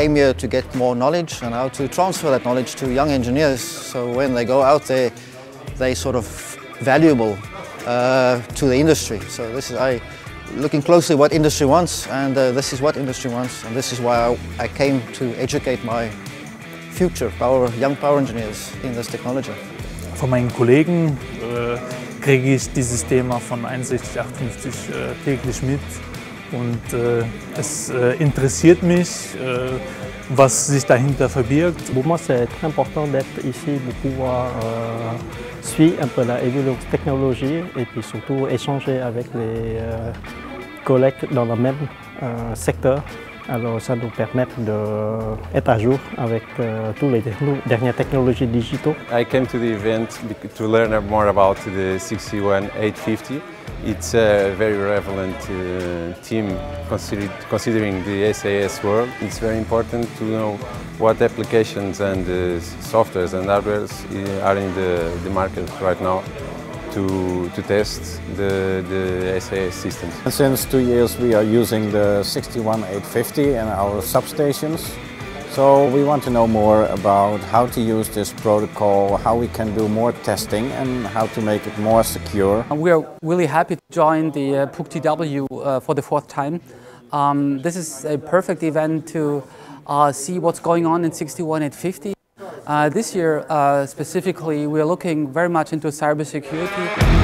came here to get more knowledge and how to transfer that knowledge to young engineers, so when they go out there, they're sort of valuable to the industry. So this is looking closely what industry wants, and this is what industry wants, and this is why I came to educate my future young power engineers in this technology. Von meinen Kollegen kriege ich dieses Thema von 6158 täglich mit. Und es interessiert mich, was sich dahinter verbirgt. Pour moi, c'est très important d'être ici, de pouvoir suivre un peu la évolution technologique et puis surtout échanger avec les collègues dans le même secteur. Alors, ça nous permet d'être à jour avec toutes les dernières technologies digitales. I came to the event to learn more about the 61850. It's a very relevant team considering the SAS world. It's very important to know what applications and softwares and hardware are in the market right now to test the SAS systems. And since 2 years we are using the 61850 in our substations. So we want to know more about how to use this protocol, how we can do more testing and how to make it more secure. We are really happy to join the PUC-TW for the 4th time. This is a perfect event to see what's going on in 61850. This year specifically we are looking very much into cybersecurity.